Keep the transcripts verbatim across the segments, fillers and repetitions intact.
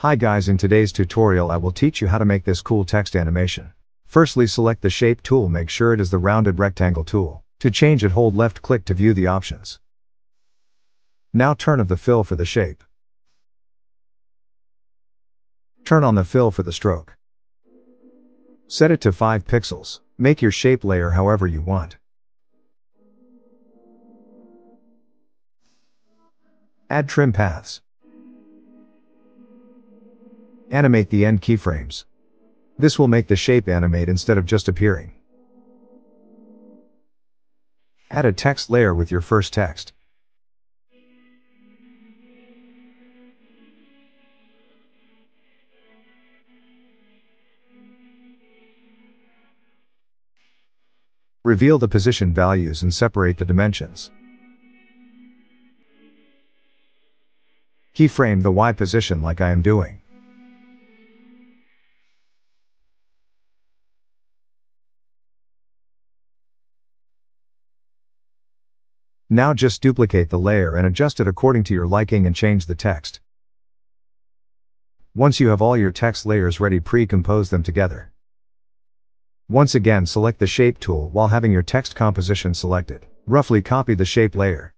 Hi guys, in today's tutorial I will teach you how to make this cool text animation. Firstly, select the shape tool, make sure it is the rounded rectangle tool. To change it, hold left click to view the options. Now turn off the fill for the shape. Turn on the fill for the stroke. Set it to five pixels. Make your shape layer however you want. Add trim paths. Animate the end keyframes. This will make the shape animate instead of just appearing. Add a text layer with your first text. Reveal the position values and separate the dimensions. Keyframe the Y position like I am doing. Now just duplicate the layer and adjust it according to your liking and change the text. Once you have all your text layers ready, pre-compose them together. Once again, select the shape tool while having your text composition selected. Roughly copy the shape layer.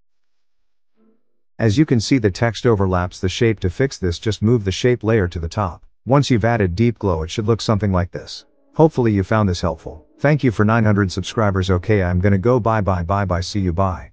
As you can see, the text overlaps the shape. To fix this, just move the shape layer to the top. Once you've added deep glow, it should look something like this. Hopefully you found this helpful. Thank you for nine hundred subscribers. Okay, I'm gonna go bye bye bye bye, see you, bye.